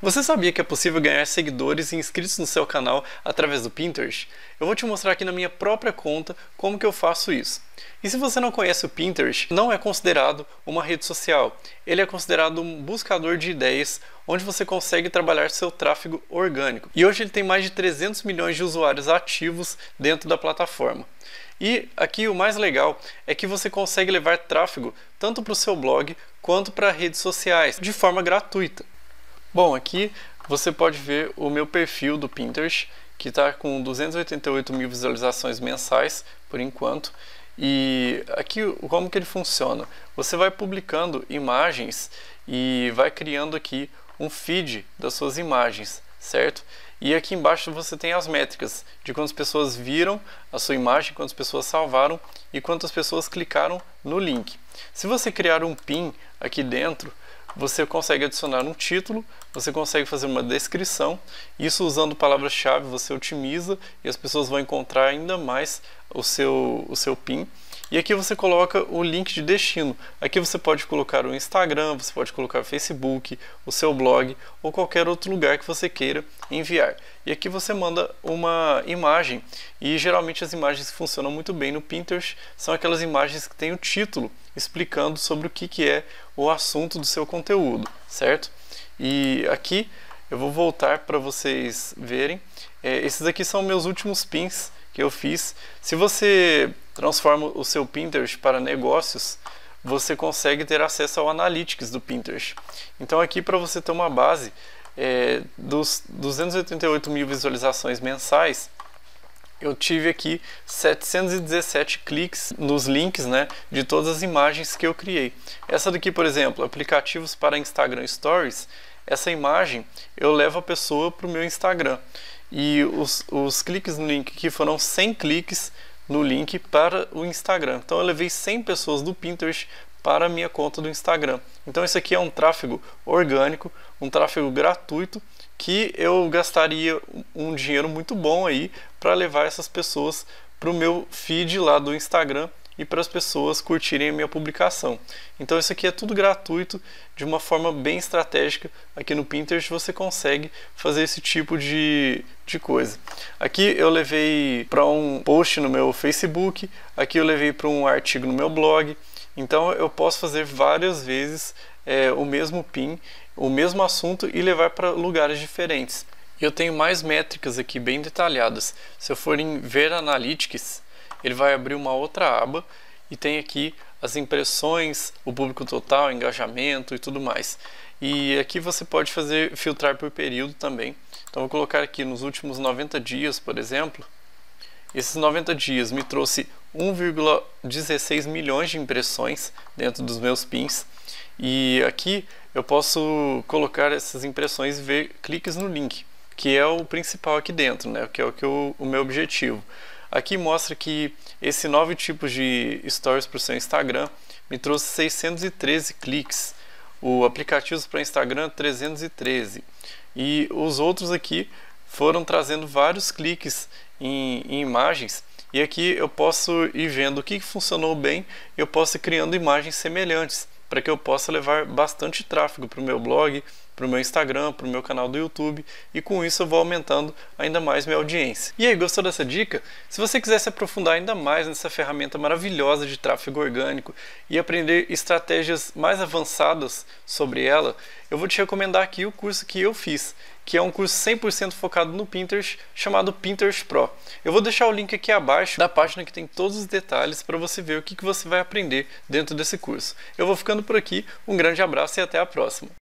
Você sabia que é possível ganhar seguidores e inscritos no seu canal através do Pinterest? Eu vou te mostrar aqui na minha própria conta como que eu faço isso. E se você não conhece o Pinterest, não é considerado uma rede social. Ele é considerado um buscador de ideias, onde você consegue trabalhar seu tráfego orgânico. E hoje ele tem mais de 300 milhões de usuários ativos dentro da plataforma. E aqui o mais legal é que você consegue levar tráfego tanto para o seu blog quanto para redes sociais, de forma gratuita. Bom, aqui você pode ver o meu perfil do Pinterest, que está com 288 mil visualizações mensais, por enquanto. E aqui, como que ele funciona? Você vai publicando imagens e vai criando aqui um feed das suas imagens, certo? E aqui embaixo você tem as métricas de quantas pessoas viram a sua imagem, quantas pessoas salvaram e quantas pessoas clicaram no link. Se você criar um pin aqui dentro, você consegue adicionar um título, você consegue fazer uma descrição, isso usando palavras-chave você otimiza e as pessoas vão encontrar ainda mais o seu PIN. E aqui você coloca o link de destino, aqui você pode colocar o Instagram, você pode colocar o Facebook, o seu blog ou qualquer outro lugar que você queira enviar. E aqui você manda uma imagem e geralmente as imagens que funcionam muito bem no Pinterest são aquelas imagens que tem o título explicando sobre o que é o assunto do seu conteúdo, certo? E aqui eu vou voltar para vocês verem, esses aqui são meus últimos pins que eu fiz. Se você transforma o seu Pinterest para negócios, você consegue ter acesso ao Analytics do Pinterest. Então aqui, para você ter uma base, dos 288 mil visualizações mensais, eu tive aqui 717 cliques nos links, né, de todas as imagens que eu criei. Essa daqui, por exemplo, aplicativos para Instagram Stories, essa imagem eu levo a pessoa para o meu Instagram. E os cliques no link aqui foram 100 cliques no link para o Instagram. Então eu levei 100 pessoas do Pinterest para a minha conta do Instagram. Então isso aqui é um tráfego orgânico, um tráfego gratuito, que eu gastaria um dinheiro muito bom aí para levar essas pessoas para o meu feed lá do Instagram e para as pessoas curtirem a minha publicação. Então isso aqui é tudo gratuito, de uma forma bem estratégica. Aqui no Pinterest você consegue fazer esse tipo de coisa. Aqui eu levei para um post no meu Facebook, aqui eu levei para um artigo no meu blog. Então eu posso fazer várias vezes o mesmo pin, o mesmo assunto e levar para lugares diferentes. Eu tenho mais métricas aqui bem detalhadas. Se eu for em ver Analytics, ele vai abrir uma outra aba e tem aqui as impressões, o público total, engajamento e tudo mais. E aqui você pode fazer filtrar por período também. Então vou colocar aqui nos últimos 90 dias, por exemplo. Esses 90 dias me trouxe 1,16 milhões de impressões dentro dos meus pins. E aqui eu posso colocar essas impressões e ver cliques no link, que é o principal aqui dentro, né? Que é o meu objetivo. Aqui mostra que esse 9 tipos de stories para o seu Instagram me trouxe 613 cliques. O aplicativos para Instagram, 313. E os outros aqui foram trazendo vários cliques em imagens, e aqui eu posso ir vendo o que funcionou bem, eu posso ir criando imagens semelhantes para que eu possa levar bastante tráfego para o meu blog, para o meu Instagram, para o meu canal do YouTube, e com isso eu vou aumentando ainda mais minha audiência. E aí, gostou dessa dica? Se você quiser se aprofundar ainda mais nessa ferramenta maravilhosa de tráfego orgânico e aprender estratégias mais avançadas sobre ela, eu vou te recomendar aqui o curso que eu fiz, que é um curso 100% focado no Pinterest, chamado Pinterest Pro. Eu vou deixar o link aqui abaixo da página que tem todos os detalhes para você ver o que você vai aprender dentro desse curso. Eu vou ficando por aqui, um grande abraço e até a próxima!